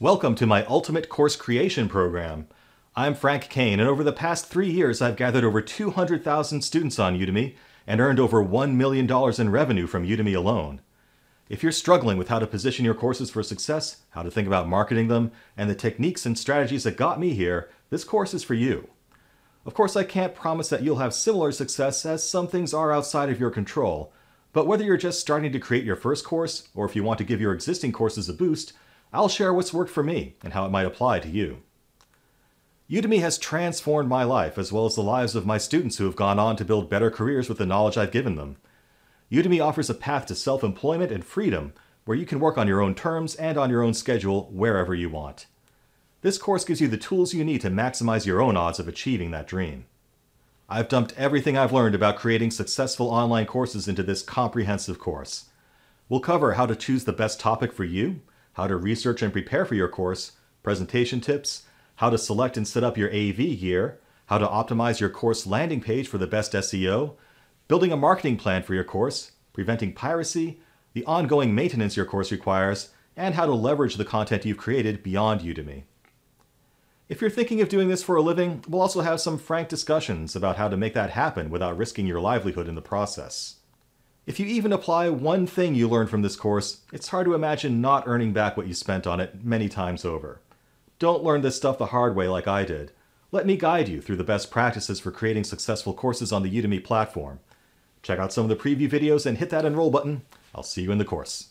Welcome to my Ultimate Course Creation Program. I'm Frank Kane, and over the past 3 years, I've gathered over 200,000 students on Udemy and earned over $1 million in revenue from Udemy alone. If you're struggling with how to position your courses for success, how to think about marketing them, and the techniques and strategies that got me here, this course is for you. Of course, I can't promise that you'll have similar success, as some things are outside of your control, but whether you're just starting to create your first course, or if you want to give your existing courses a boost, I'll share what's worked for me and how it might apply to you. Udemy has transformed my life as well as the lives of my students who have gone on to build better careers with the knowledge I've given them. Udemy offers a path to self-employment and freedom where you can work on your own terms and on your own schedule wherever you want. This course gives you the tools you need to maximize your own odds of achieving that dream. I've dumped everything I've learned about creating successful online courses into this comprehensive course. We'll cover how to choose the best topic for you, how to research and prepare for your course, presentation tips, how to select and set up your AV gear, how to optimize your course landing page for the best SEO, building a marketing plan for your course, preventing piracy, the ongoing maintenance your course requires, and how to leverage the content you've created beyond Udemy. If you're thinking of doing this for a living, we'll also have some frank discussions about how to make that happen without risking your livelihood in the process. If you even apply one thing you learned from this course, it's hard to imagine not earning back what you spent on it many times over. Don't learn this stuff the hard way like I did. Let me guide you through the best practices for creating successful courses on the Udemy platform. Check out some of the preview videos and hit that enroll button. I'll see you in the course.